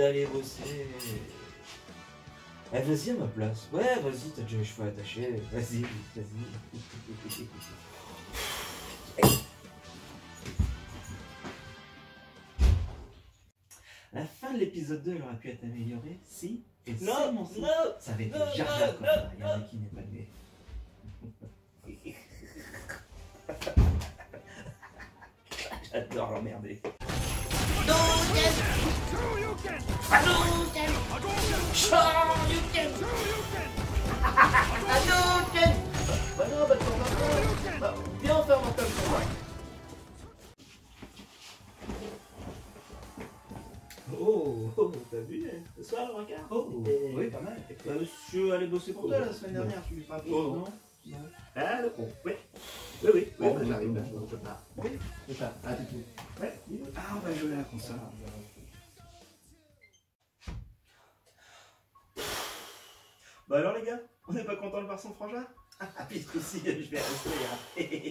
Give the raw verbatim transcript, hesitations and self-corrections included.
d'aller bosser. Eh, vas-y à ma place. Ouais, vas-y, t'as déjà les cheveux attachés. Vas-y, vas-y. La fin de l'épisode deux, elle aurait pu être améliorée si et non, seulement si. Non, ça avait été non, Jar Jar comme ça. Il y en a qui n'est pas né. J'adore l'emmerder. Bah non, bah t'en vas pas. Viens en faire un peu de combat. Oh, oh t'as vu, ce soir, regarde. Oh, et... oui, pas mal. Bah, monsieur allait bosser pour oh, toi la semaine dernière, non. Tu lui parles oh, non, non. Ah, le con, oui. Oui, oui, oui, bah, j'arrive, là, je peux pas. Oui, je peux pas. Ah, du tout. Ouais. Ah, on va jouer à la console. Bah alors, les gars, on n'est pas content de voir son frangin? Ah, puisque si, je vais rester, là.